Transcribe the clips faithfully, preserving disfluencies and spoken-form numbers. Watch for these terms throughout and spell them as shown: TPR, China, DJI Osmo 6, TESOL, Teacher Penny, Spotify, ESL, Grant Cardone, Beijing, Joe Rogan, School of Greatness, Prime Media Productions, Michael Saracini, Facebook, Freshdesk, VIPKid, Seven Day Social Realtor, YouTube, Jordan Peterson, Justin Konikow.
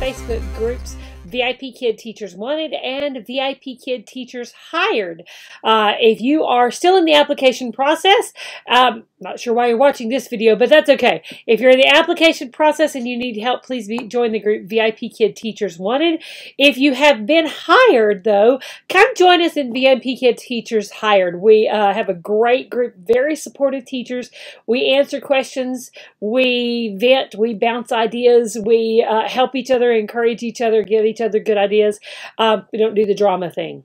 Facebook groups VIPKid Teachers Wanted and VIPKid Teachers Hired. Uh, if you are still in the application process, um, not sure why you're watching this video, but that's okay. If you're in the application process and you need help, please be, join the group VIPKid Teachers Wanted. If you have been hired, though, come join us in VIPKid Teachers Hired. We uh, have a great group, very supportive teachers. We answer questions, we vent, we bounce ideas, we uh, help each other, encourage each other, give each other good ideas. Um, we don't do the drama thing.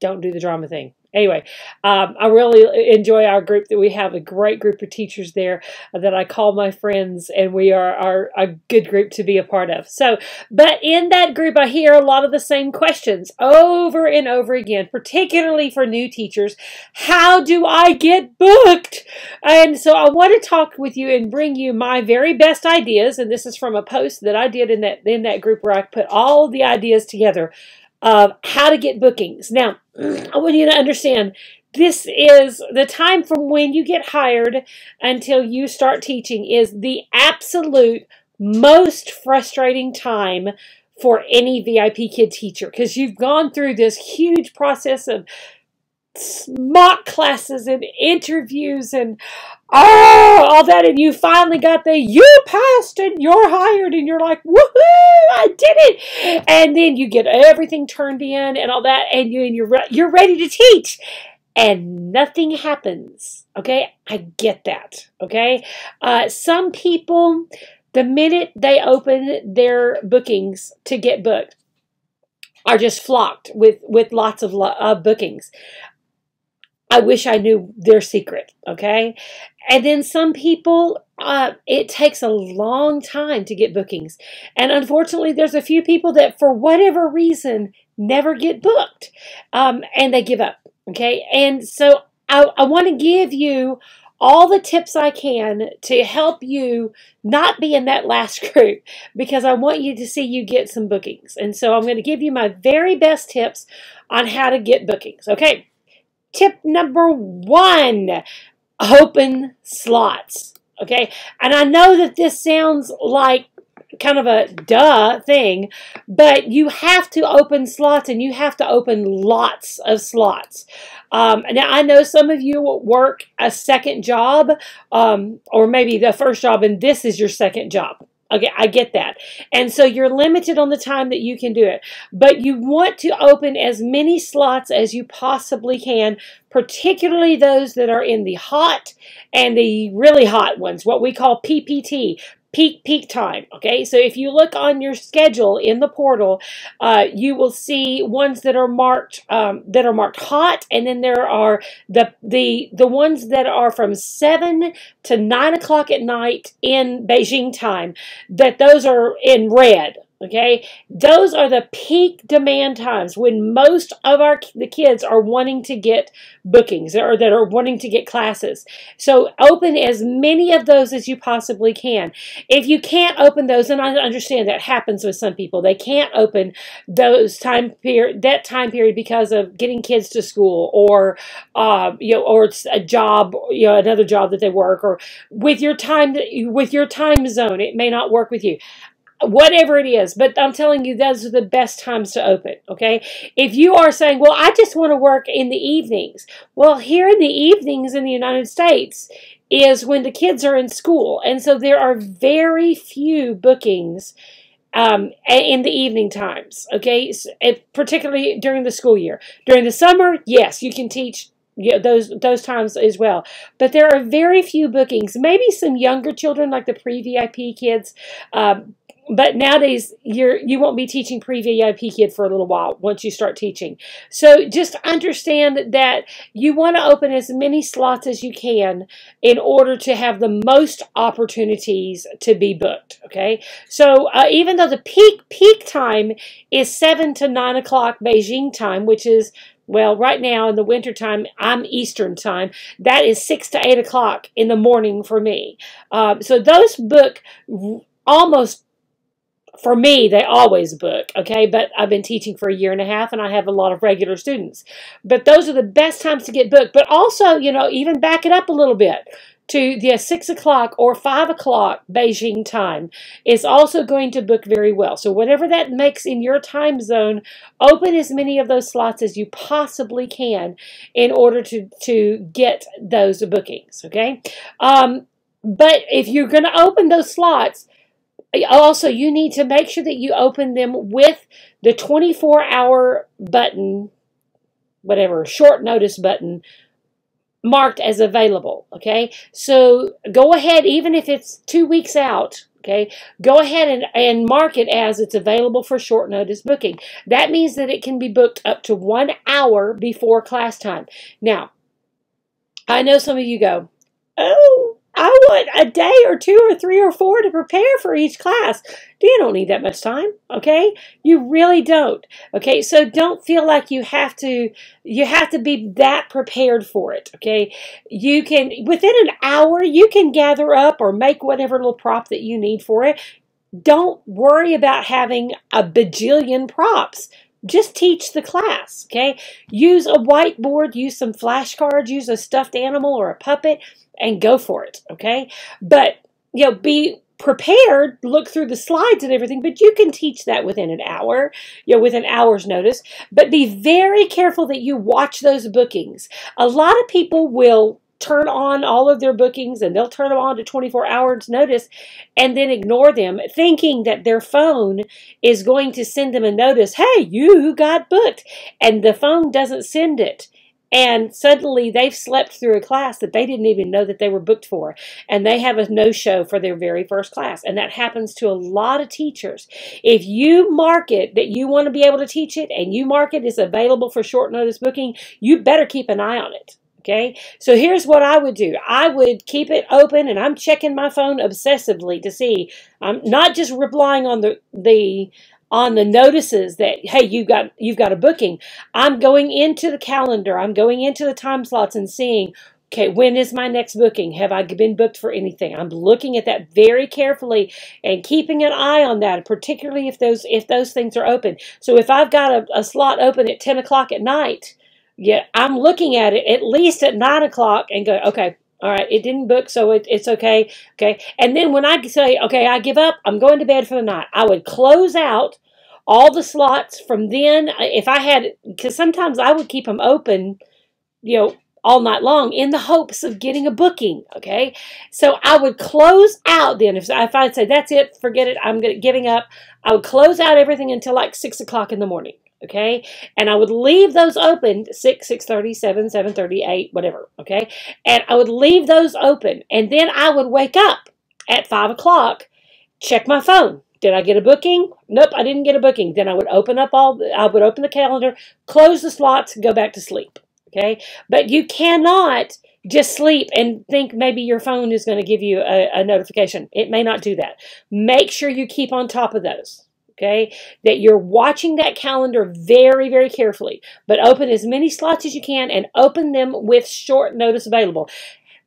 Don't do the drama thing. Anyway, um, I really enjoy our group. That we have a great group of teachers there that I call my friends, and we are, are a good group to be a part of. So, but in that group, I hear a lot of the same questions over and over again, particularly for new teachers. How do I get booked? And so I want to talk with you and bring you my very best ideas, and this is from a post that I did in that, in that group where I put all the ideas together of how to get bookings. Now, I want you to understand, this is the time from when you get hired until you start teaching is the absolute most frustrating time for any VIPKid teacher, because you've gone through this huge process of mock classes and interviews and oh, all that, and you finally got the you passed and you're hired and you're like, woohoo, I did it, and then you get everything turned in and all that, and you and you're re you're ready to teach and nothing happens. Okay, I get that. Okay, uh, some people, the minute they open their bookings to get booked, are just flocked with with lots of lo uh, bookings. I wish I knew their secret, okay? And then some people, uh, it takes a long time to get bookings. And unfortunately, there's a few people that, for whatever reason, never get booked. Um, and they give up, okay? And so I, I want to give you all the tips I can to help you not be in that last group, because I want you to see you get some bookings. And so I'm going to give you my very best tips on how to get bookings, okay? Tip number one, open slots, okay? And I know that this sounds like kind of a duh thing, but you have to open slots, and you have to open lots of slots. Um, now, I know some of you work a second job, um, or maybe the first job, and this is your second job. Okay, I get that. And so you're limited on the time that you can do it. But you want to open as many slots as you possibly can, particularly those that are in the hot and the really hot ones, what we call P P T, peak peak time. Okay, so if you look on your schedule in the portal, uh, you will see ones that are marked um, that are marked hot, and then there are the the the ones that are from seven to nine o'clock at night in Beijing time. That those are in red. Okay, those are the peak demand times when most of our the kids are wanting to get bookings or that are wanting to get classes. So open as many of those as you possibly can. If you can't open those, and I understand that happens with some people, they can't open those time period that time period because of getting kids to school or uh, you know, or it's a job, you know, another job that they work, or with your time with your time zone, it may not work with you. Whatever it is, but I'm telling you, those are the best times to open, okay? If you are saying, well, I just want to work in the evenings. Well, here in the evenings in the United States is when the kids are in school, and so there are very few bookings um, in the evening times, okay? So, particularly during the school year. During the summer, yes, you can teach Yeah, those those times as well, but there are very few bookings. Maybe some younger children, like the pre-V I P kids, um, but nowadays you're you won't be teaching pre-V I P kid for a little while once you start teaching. So just understand that you want to open as many slots as you can in order to have the most opportunities to be booked. Okay, so uh, even though the peak peak time is seven to nine o'clock Beijing time, which is well, right now in the winter time, I'm Eastern time. That is six to eight o'clock in the morning for me. Um, so those book almost, for me, they always book, okay? But I've been teaching for a year and a half, and I have a lot of regular students. But those are the best times to get booked. But also, you know, even back it up a little bit. to the six o'clock or five o'clock Beijing time is also going to book very well. So whatever that makes in your time zone, open as many of those slots as you possibly can in order to, to get those bookings, okay? Um, but if you're going to open those slots, also you need to make sure that you open them with the twenty-four hour button, whatever, short notice button, marked as available, okay? So go ahead, even if it's two weeks out, okay, go ahead and, and mark it as it's available for short notice booking. That means that it can be booked up to one hour before class time. Now, I know some of you go, oh, I want a day or two or three or four to prepare for each class. You don't need that much time, okay? You really don't, okay? So don't feel like you have to, you have to be that prepared for it, okay? You can, within an hour, you can gather up or make whatever little prop that you need for it. Don't worry about having a bajillion props. Just teach the class, okay? Use a whiteboard, use some flashcards, use a stuffed animal or a puppet, and go for it, okay? But, you know, be prepared, look through the slides and everything, but you can teach that within an hour, you know, with an hour's notice. But be very careful that you watch those bookings. A lot of people will turn on all of their bookings and they'll turn them on to twenty-four hours notice and then ignore them, thinking that their phone is going to send them a notice, hey, you got booked, and the phone doesn't send it. And suddenly they've slept through a class that they didn't even know that they were booked for. And they have a no-show for their very first class. And that happens to a lot of teachers. If you mark it that you want to be able to teach it and you mark it as available for short notice booking, you better keep an eye on it. Okay, so here's what I would do. I would keep it open, and I'm checking my phone obsessively to see. I'm not just replying on the, the on the notices that, hey, you've got, you've got a booking. I'm going into the calendar. I'm going into the time slots and seeing, okay, when is my next booking? Have I been booked for anything? I'm looking at that very carefully and keeping an eye on that, particularly if those, if those things are open. So if I've got a, a slot open at ten o'clock at night, yeah, I'm looking at it at least at nine o'clock and go, okay, all right, it didn't book, so it, it's okay, okay? And then when I say, okay, I give up, I'm going to bed for the night, I would close out all the slots from then, if I had, because sometimes I would keep them open, you know, all night long in the hopes of getting a booking, okay? So I would close out then, if, if I'd say, that's it, forget it, I'm giving up, I would close out everything until like six o'clock in the morning. Okay, and I would leave those open, six, six thirty, seven, seven thirty, eight, whatever, okay? And I would leave those open, and then I would wake up at five o'clock, check my phone. Did I get a booking? Nope, I didn't get a booking. Then I would open up all, the, I would open the calendar, close the slots, go back to sleep, okay? But you cannot just sleep and think maybe your phone is going to give you a, a notification. It may not do that. Make sure you keep on top of those. Okay, that you're watching that calendar very, very carefully. But open as many slots as you can and open them with short notice available.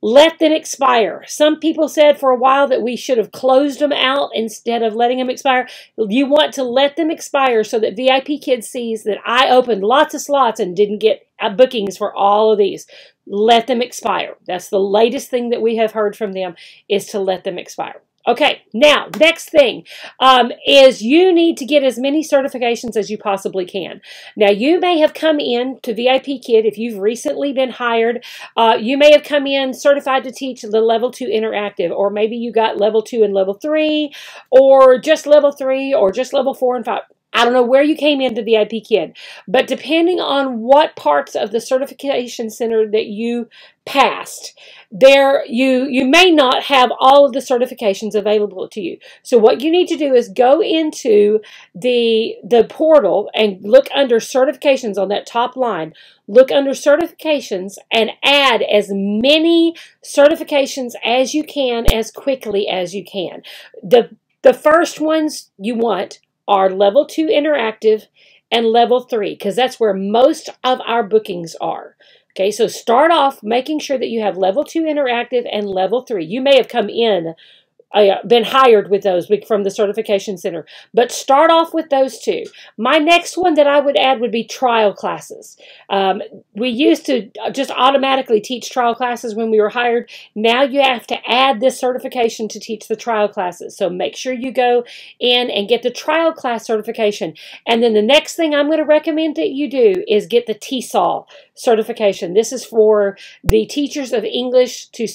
Let them expire. Some people said for a while that we should have closed them out instead of letting them expire. You want to let them expire so that VIPKid sees that I opened lots of slots and didn't get bookings for all of these. Let them expire. That's the latest thing that we have heard from them, is to let them expire. Okay, now, next thing um, is you need to get as many certifications as you possibly can. Now, you may have come in to VIPKid, if you've recently been hired, uh, you may have come in certified to teach the Level two Interactive, or maybe you got Level two and Level three, or just Level three, or just Level four and five. I don't know where you came into VIPKid, but depending on what parts of the certification center that you passed, there you you may not have all of the certifications available to you. So what you need to do is go into the the portal and look under certifications on that top line. Look under certifications and add as many certifications as you can, as quickly as you can. The the first ones you want are Level two Interactive and Level three, because that's where most of our bookings are. Okay, so start off making sure that you have Level two Interactive and Level three. You may have come in uh, been hired with those from the certification center. But start off with those two. My next one that I would add would be trial classes. Um, we used to just automatically teach trial classes when we were hired. Now you have to add this certification to teach the trial classes. So make sure you go in and get the trial class certification. And then the next thing I'm going to recommend that you do is get the TESOL certification. This is for the teachers of English to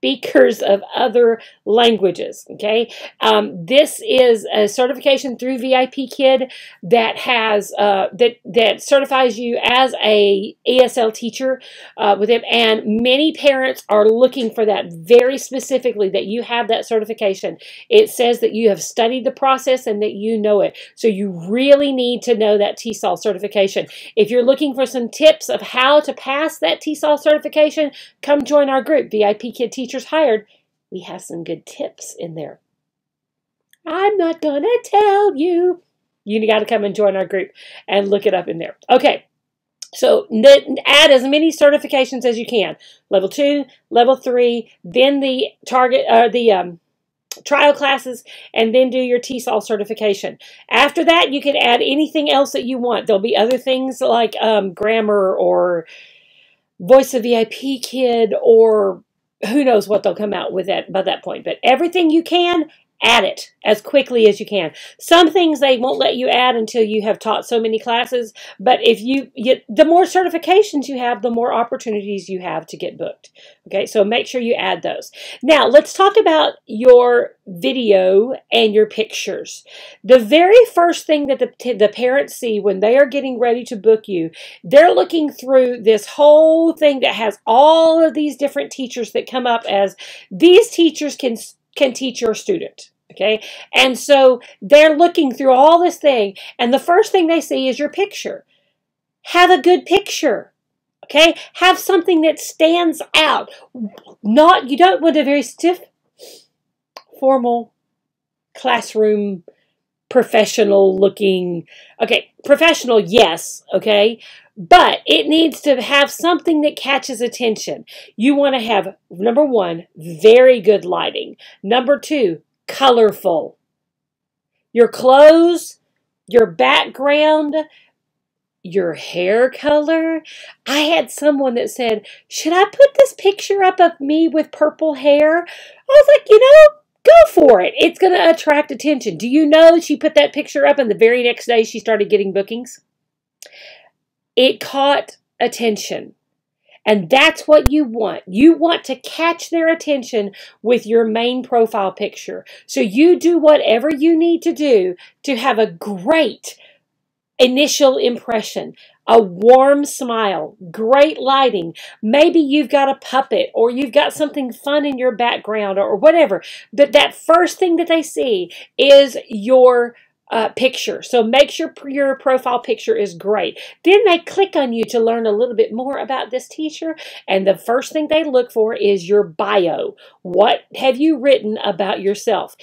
speakers of other languages, okay? Um, this is a certification through VIPKid that has, uh, that, that certifies you as a E S L teacher uh, with it, and many parents are looking for that very specifically, that you have that certification. It says that you have studied the process and that you know it. So you really need to know that TESOL certification. If you're looking for some tips of how to pass that TESOL certification, come join our group, VIPKid Teachers Hired. We have some good tips in there. I'm not gonna tell you. You got to come and join our group and look it up in there. Okay, so add as many certifications as you can. Level two, level three, then the target or uh, the um, trial classes, and then do your TESOL certification. After that, you can add anything else that you want. There'll be other things like um, grammar or Voice of VIPKid, or who knows what they'll come out with that by that point. But everything you can, add it as quickly as you can. Some things they won't let you add until you have taught so many classes. But if you, you the more certifications you have, the more opportunities you have to get booked. Okay, so make sure you add those. Now, let's talk about your video and your pictures. The very first thing that the, the parents see when they are getting ready to book you, they're looking through this whole thing that has all of these different teachers that come up as these teachers can can teach your student, okay? And so they're looking through all this thing, and the first thing they see is your picture. Have a good picture, okay? Have something that stands out. Not, you don't want a very stiff, formal, classroom, professional-looking, okay, professional, yes, okay? But it needs to have something that catches attention. You want to have, number one, very good lighting. Number two, colorful. Your clothes, your background, your hair color. I had someone that said, should I put this picture up of me with purple hair? I was like, you know, go for it. It's going to attract attention. Do you know she put that picture up and the very next day she started getting bookings? It caught attention, and that's what you want. You want to catch their attention with your main profile picture. So you do whatever you need to do to have a great initial impression, a warm smile, great lighting. Maybe you've got a puppet, or you've got something fun in your background, or whatever. But that first thing that they see is your Uh, picture. So make sure your profile picture is great. Then they click on you to learn a little bit more about this teacher, and the first thing they look for is your bio. What have you written about yourself?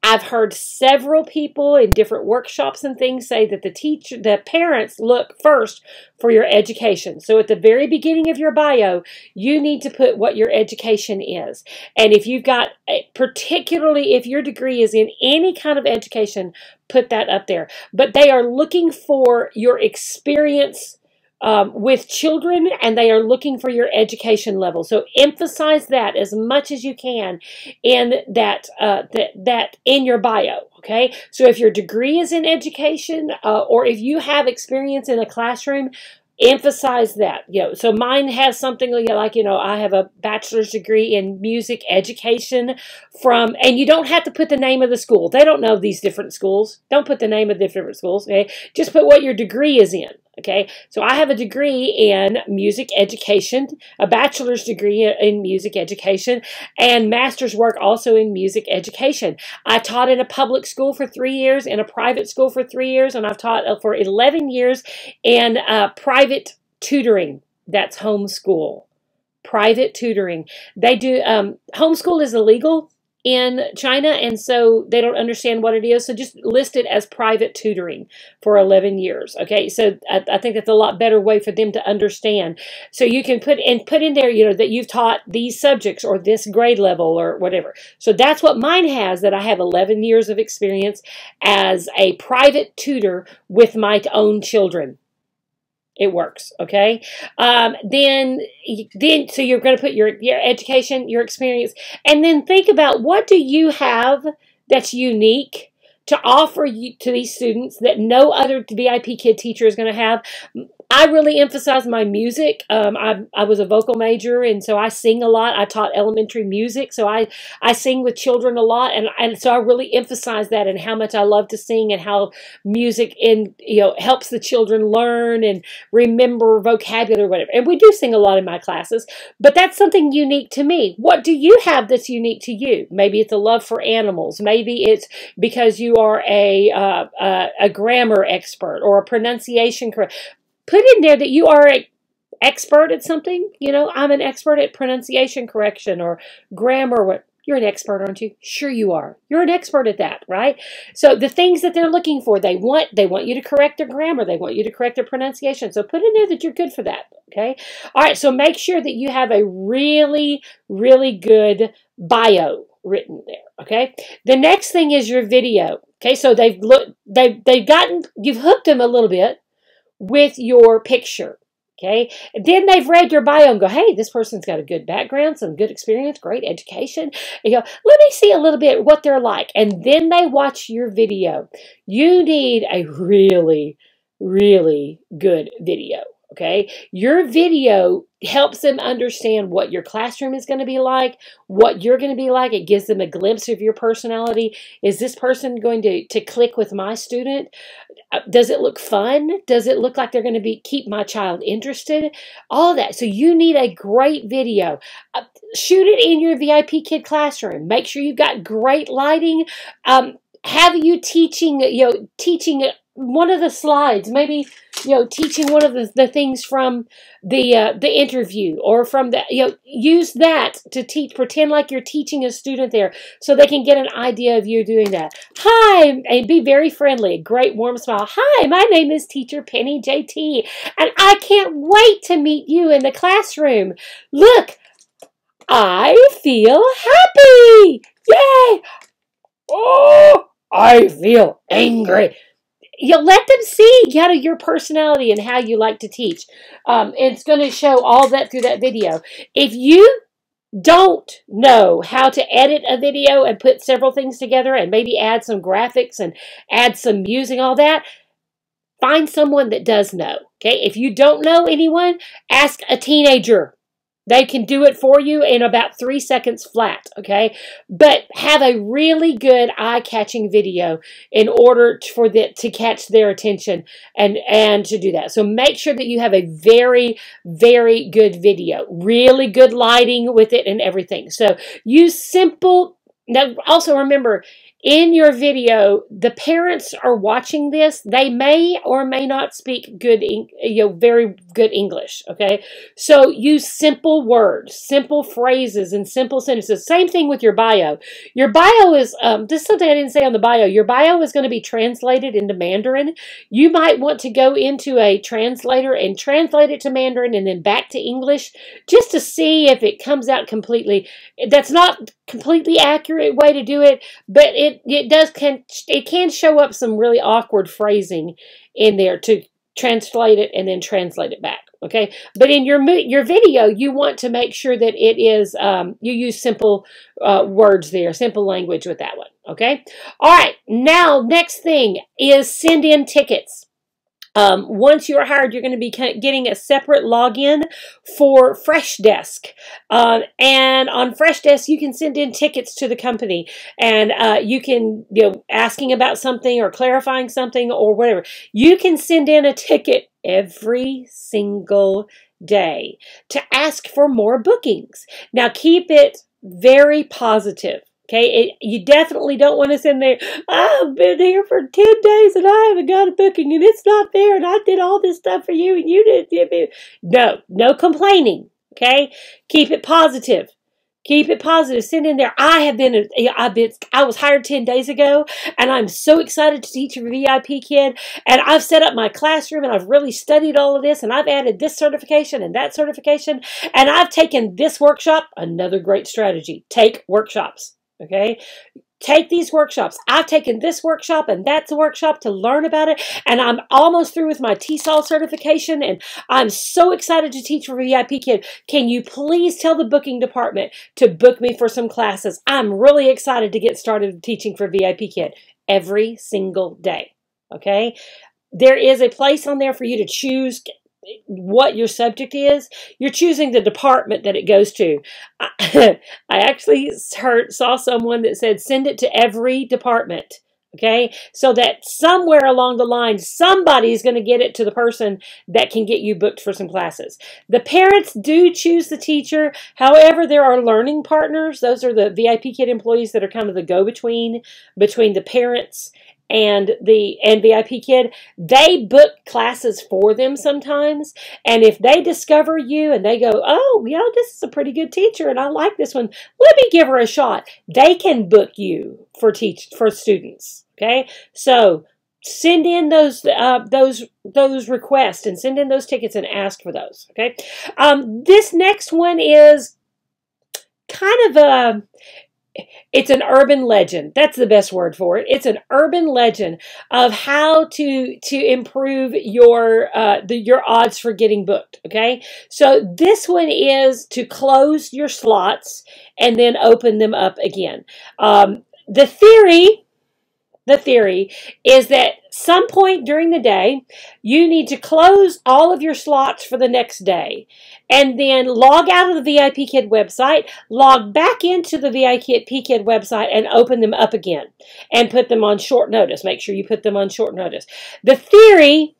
I've heard several people in different workshops and things say that the teacher, the parents look first for your education. So at the very beginning of your bio, you need to put what your education is. And if you've got, particularly if your degree is in any kind of education, put that up there. But they are looking for your experience Um, with children, and they are looking for your education level. So emphasize that as much as you can in that uh, that that in your bio. Okay, so if your degree is in education, uh, or if you have experience in a classroom, emphasize that. You know, so mine has something like, you know, I have a bachelor's degree in music education from, and you don't have to put the name of the school. They don't know these different schools. Don't put the name of the different schools. Okay, just put what your degree is in. Okay, so I have a degree in music education, a bachelor's degree in music education, and master's work also in music education. I taught in a public school for three years, in a private school for three years, and I've taught for eleven years in uh, private tutoring. That's homeschool, private tutoring. They do, um, homeschool is illegal in China, and so they don't understand what it is. So just list it as private tutoring for eleven years. Okay, so I, I think that's a lot better way for them to understand. So you can put and put in there, you know, that you've taught these subjects or this grade level or whatever. So that's what mine has, that I have eleven years of experience as a private tutor with my own children. It works, okay? Um, then, then, so you're going to put your, your education, your experience, and then think about what do you have that's unique to offer you, to these students that no other VIPKid teacher is going to have. I really emphasize my music. Um, I, I was a vocal major, and so I sing a lot. I taught elementary music, so I, I sing with children a lot, and, and so I really emphasize that and how much I love to sing and how music in, you know, helps the children learn and remember vocabulary or whatever. And we do sing a lot in my classes, but that's something unique to me. What do you have that's unique to you? Maybe it's a love for animals. Maybe it's because you are a, uh, a, a grammar expert or a pronunciation correct. Put in there that you are an expert at something. You know, I'm an expert at pronunciation correction or grammar. You're an expert, aren't you? Sure you are. You're an expert at that, right? So the things that they're looking for, they want they want you to correct their grammar. They want you to correct their pronunciation. So put in there that you're good for that, okay? All right, so make sure that you have a really, really good bio written there, okay? The next thing is your video, okay? So they've looked, they've, they've gotten, you've hooked them a little bit with your picture, okay? Then they've read your bio and go, hey, this person's got a good background, some good experience, great education. You know, let me see a little bit what they're like. And then they watch your video. You need a really, really good video, okay? Your video helps them understand what your classroom is going to be like, what you're going to be like. It gives them a glimpse of your personality. Is this person going to, to click with my student? Does it look fun? Does it look like they're going to be keep my child interested? All that. So you need a great video. Uh, shoot it in your VIPKid classroom. Make sure you've got great lighting. Um, have you teaching, you know, teaching one of the slides, maybe, you know, teaching one of the, the things from the uh, the interview or from the, you know, use that to teach, pretend like you're teaching a student there so they can get an idea of you doing that. Hi, and be very friendly, a great warm smile. Hi, my name is Teacher Penny J T, and I can't wait to meet you in the classroom. Look, I feel happy. Yay. Oh, I feel angry. You let them see how your personality and how you like to teach. Um, it's going to show all that through that video. If you don't know how to edit a video and put several things together and maybe add some graphics and add some music, all that, find someone that does know. Okay? If you don't know anyone, ask a teenager. They can do it for you in about three seconds flat, okay? But have a really good eye-catching video in order for the, to catch their attention and, and to do that. So make sure that you have a very, very good video. Really good lighting with it and everything. So use simple... Now, also remember... In your video, the parents are watching this. They may or may not speak good, you know, very good English, okay? So use simple words, simple phrases, and simple sentences. Same thing with your bio. Your bio is, um, this is something I didn't say on the bio. Your bio is going to be translated into Mandarin. You might want to go into a translator and translate it to Mandarin and then back to English just to see if it comes out completely. That's not completely accurate way to do it, but it It, it does can it can show up some really awkward phrasing in there to translate it and then translate it back, okay? But in your your video, you want to make sure that it is um, you use simple uh, words there, simple language with that one, okay? All right, now next thing is send in tickets. Um, once you're hired, you're going to be getting a separate login for Freshdesk. Um, and on Freshdesk, you can send in tickets to the company. And uh, you can, you know, asking about something or clarifying something or whatever. You can send in a ticket every single day to ask for more bookings. Now, keep it very positive. Okay, it, you definitely don't want to send there, I've been here for ten days and I haven't got a booking and it's not fair and I did all this stuff for you and you didn't give me. No, no complaining, okay? Keep it positive. Keep it positive. Send in there. I have been, I've been, I was hired ten days ago, and I'm so excited to teach a VIPKid. And I've set up my classroom, and I've really studied all of this, and I've added this certification and that certification, and I've taken this workshop. Another great strategy. Take workshops. Okay? Take these workshops. I've taken this workshop and that's a workshop to learn about it. And I'm almost through with my TESOL certification. And I'm so excited to teach for VIPKid. Can you please tell the booking department to book me for some classes? I'm really excited to get started teaching for VIPKid every single day. Okay? There is a place on there for you to choose what your subject is. You're choosing the department that it goes to. I, I actually heard, saw someone that said, send it to every department, okay? So that somewhere along the line, somebody's going to get it to the person that can get you booked for some classes. The parents do choose the teacher. However, there are learning partners. Those are the VIPKid employees that are kind of the go-between between the parents and the and VIPKid. They book classes for them sometimes, and if they discover you and they go, oh, you know, this is a pretty good teacher and I like this one, let me give her a shot, they can book you for teach for students. Okay, so send in those uh, those those requests and send in those tickets and ask for those. Okay, um, this next one is kind of a it's an urban legend. That's the best word for it. It's an urban legend of how to to improve your uh, the, your odds for getting booked. Okay, so this one is to close your slots and then open them up again. Um, the theory, the theory is that some point during the day, you need to close all of your slots for the next day and then log out of the VIPKid website, log back into the VIPKid website and open them up again and put them on short notice. Make sure you put them on short notice. The theory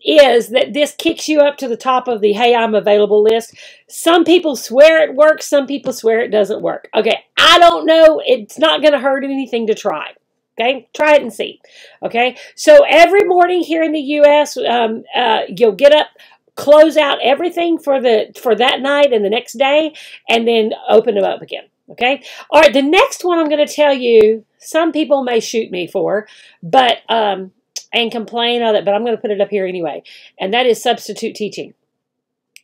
is that this kicks you up to the top of the, hey, I'm available list. Some people swear it works. Some people swear it doesn't work. Okay, I don't know. It's not going to hurt anything to try. Okay, try it and see. Okay, so every morning here in the U S, um, uh, you'll get up, close out everything for the for that night and the next day, and then open them up again. Okay, all right. The next one I'm going to tell you, some people may shoot me for, but um, and complain all that, but I'm going to put it up here anyway, and that is substitute teaching.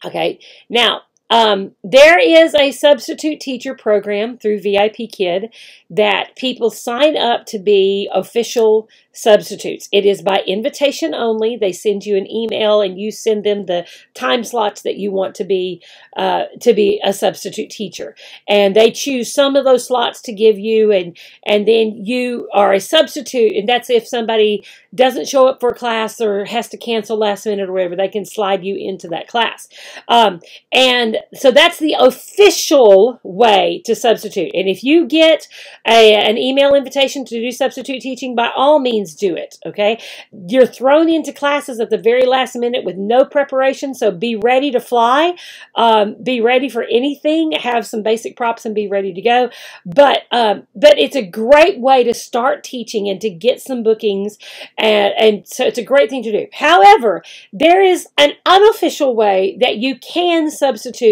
Okay, now. Um, there is a substitute teacher program through VIPKid that people sign up to be official substitutes. It is by invitation only. They send you an email and you send them the time slots that you want to be uh, to be a substitute teacher. And they choose some of those slots to give you, and and then you are a substitute. And that's if somebody doesn't show up for class or has to cancel last minute or whatever, they can slide you into that class. Um, and so that's the official way to substitute. And if you get a, an email invitation to do substitute teaching, by all means do it, okay? You're thrown into classes at the very last minute with no preparation, so be ready to fly. Um, be ready for anything. Have some basic props and be ready to go. But, um, but it's a great way to start teaching and to get some bookings, and, and so it's a great thing to do. However, there is an unofficial way that you can substitute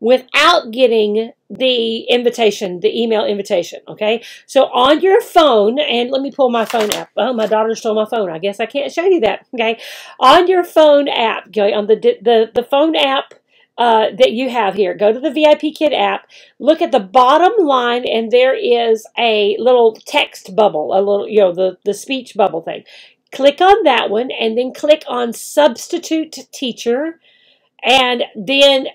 without getting the invitation, the email invitation, okay? So on your phone, and let me pull my phone app. Oh, my daughter stole my phone. I guess I can't show you that, okay? On your phone app, okay, on the, the, the phone app uh, that you have here, go to the VIPKid app, look at the bottom line, and there is a little text bubble, a little, you know, the, the speech bubble thing. Click on that one, and then click on Substitute Teacher, and then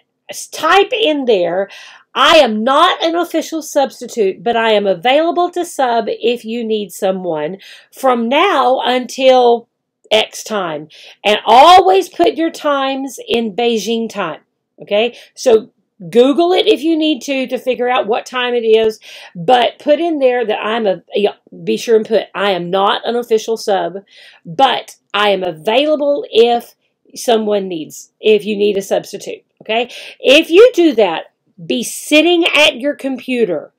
type in there, I am not an official substitute, but I am available to sub if you need someone from now until X time. And always put your times in Beijing time, okay? So Google it if you need to to figure out what time it is, but put in there that I'm a, be sure and put, I am not an official sub, but I am available if someone needs, if you need a substitute. Okay, if you do that, be sitting at your computer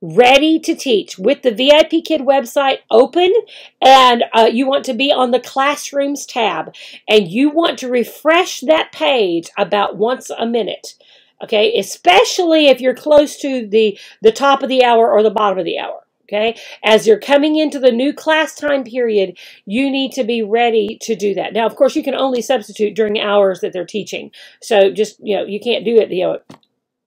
ready to teach with the VIPKid website open, and uh, you want to be on the Classrooms tab, and you want to refresh that page about once a minute. okay, especially if you're close to the, the top of the hour or the bottom of the hour. Okay, as you're coming into the new class time period, you need to be ready to do that. Now, of course, you can only substitute during hours that they're teaching. So just, you know, you can't do it, you know, at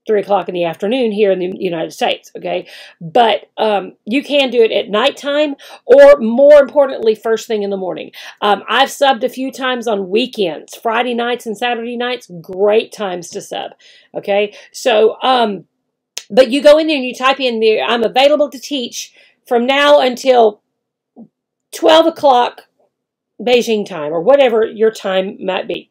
three o'clock in the afternoon here in the United States. Okay, but um, you can do it at nighttime or, more importantly, first thing in the morning. Um, I've subbed a few times on weekends, Friday nights and Saturday nights, great times to sub. Okay, so, um, but you go in there and you type in there, I'm available to teach from now until twelve o'clock Beijing time, or whatever your time might be.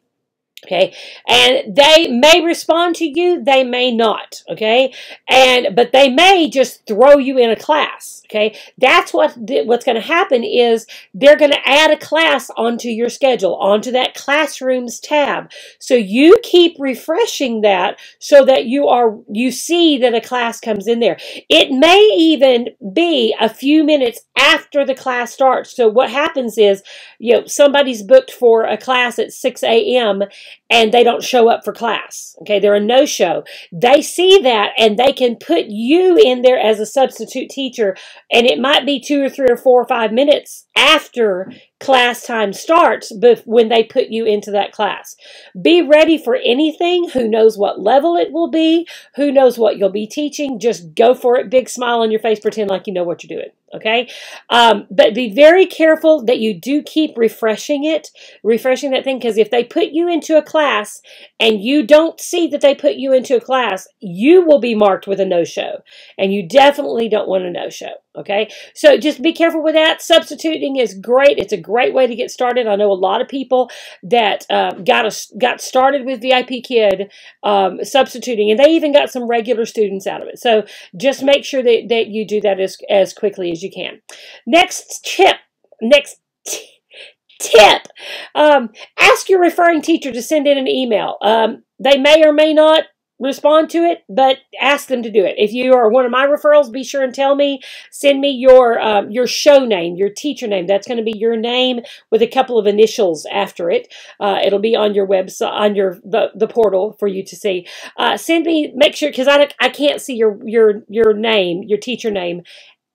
Okay. And they may respond to you. They may not. Okay. And, but they may just throw you in a class. Okay. That's what, the, what's going to happen is they're going to add a class onto your schedule, onto that classrooms tab. So you keep refreshing that so that you are, you see that a class comes in there. It may even be a few minutes after the class starts. So what happens is, you know, somebody's booked for a class at six A M and they don't show up for class. Okay, they're a no-show. They see that and they can put you in there as a substitute teacher, and it might be two or three or four or five minutes after class time starts but when they put you into that class. Be ready for anything. Who knows what level it will be? Who knows what you'll be teaching? Just go for it. Big smile on your face. Pretend like you know what you're doing. Okay, um, but be very careful that you do keep refreshing it, refreshing that thing, because if they put you into a class and you don't see that they put you into a class, you will be marked with a no-show, and you definitely don't want a no-show. Okay, so just be careful with that. Substituting is great. It's a great way to get started. I know a lot of people that uh, got a, got started with VIPKid um, substituting, and they even got some regular students out of it. So just make sure that, that you do that as, as quickly as you can. Next tip, next tip, um, ask your referring teacher to send in an email. Um, they may or may not respond to it, but ask them to do it. If you are one of my referrals, be sure and tell me, send me your um, your show name, your teacher name. That's going to be your name with a couple of initials after it. Uh, it'll be on your website, on your the, the portal for you to see. Uh, send me, make sure, because I, I can't see your, your, your name, your teacher name,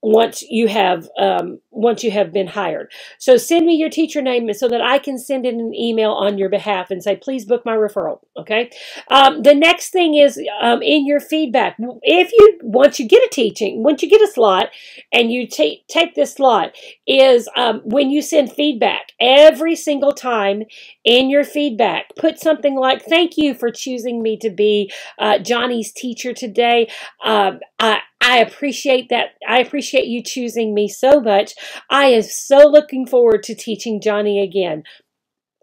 once you have um, once you have been hired. So send me your teacher name so that I can send in an email on your behalf and say, please book my referral, okay? Um, the next thing is um, in your feedback. If you, once you get a teaching, once you get a slot and you take take this slot, is um, when you send feedback, every single time in your feedback, put something like, thank you for choosing me to be uh, Johnny's teacher today. Uh, I I appreciate that. I appreciate you choosing me so much. I am so looking forward to teaching Johnny again.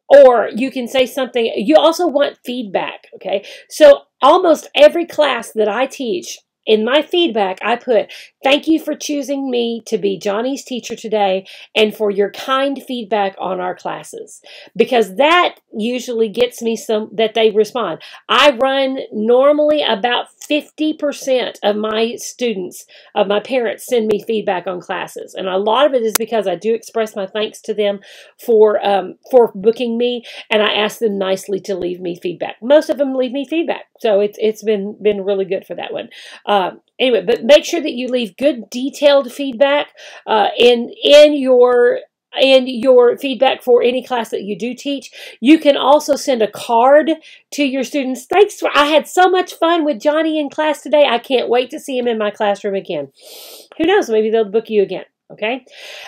Or you can say something. You also want feedback, okay? So almost every class that I teach, in my feedback, I put, thank you for choosing me to be Johnny's teacher today and for your kind feedback on our classes. Because that usually gets me some, that they respond. I run normally about fifty percent of my students, of my parents, send me feedback on classes. And a lot of it is because I do express my thanks to them for, um, for booking me, and I ask them nicely to leave me feedback. Most of them leave me feedback. So it's, it's been, been really good for that one. Um, anyway, but make sure that you leave good detailed feedback uh, in in your in your feedback for any class that you do teach. You can also send a card to your students. Thanks for, I had so much fun with Johnny in class today. I can't wait to see him in my classroom again. Who knows? Maybe they'll book you again. Okay.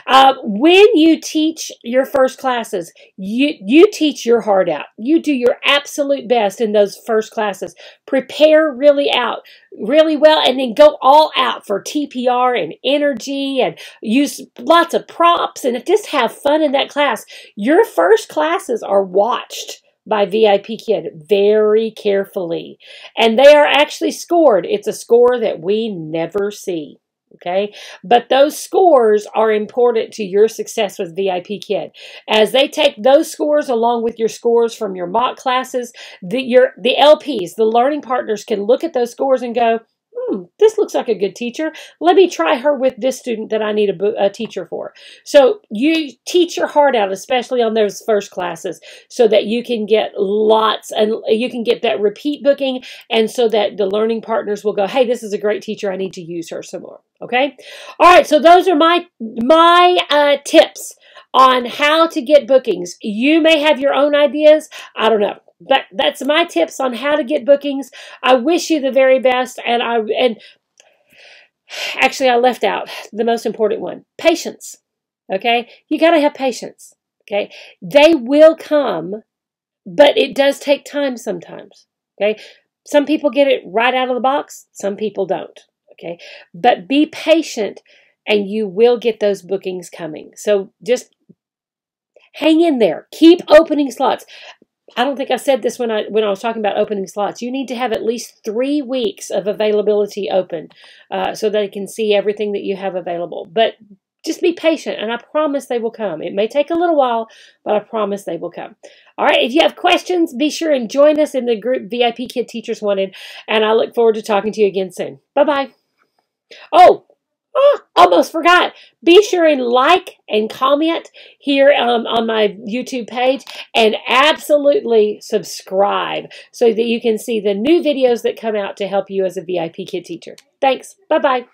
Uh, when you teach your first classes, you, you teach your heart out. You do your absolute best in those first classes. Prepare really out, really well, and then go all out for T P R and energy and use lots of props and just have fun in that class. Your first classes are watched by VIPKid very carefully, and they are actually scored. It's a score that we never see. Okay, but those scores are important to your success with VIPKid. As they take those scores along with your scores from your mock classes, the, your, the L Ps, the learning partners, can look at those scores and go, hmm, this looks like a good teacher. Let me try her with this student that I need a, a teacher for. So you teach your heart out, especially on those first classes, so that you can get lots and you can get that repeat booking, and so that the learning partners will go, hey, this is a great teacher. I need to use her some more. Okay. All right. So those are my, my uh, tips on how to get bookings. You may have your own ideas. I don't know. But that's my tips on how to get bookings. I wish you the very best. And I and actually, I left out the most important one. Patience. Okay? You got to have patience. Okay? They will come, but it does take time sometimes. Okay? Some people get it right out of the box. Some people don't. Okay? But be patient and you will get those bookings coming. So just hang in there. Keep opening slots. I don't think I said this when I when I was talking about opening slots. You need to have at least three weeks of availability open uh, so they can see everything that you have available. But just be patient, and I promise they will come. It may take a little while, but I promise they will come. All right, if you have questions, be sure and join us in the group VIPKid Teachers Wanted, and I look forward to talking to you again soon. Bye-bye. Oh, oh, almost forgot. Be sure and like and comment here um, on my YouTube page, and absolutely subscribe so that you can see the new videos that come out to help you as a VIPKid teacher. Thanks. Bye-bye.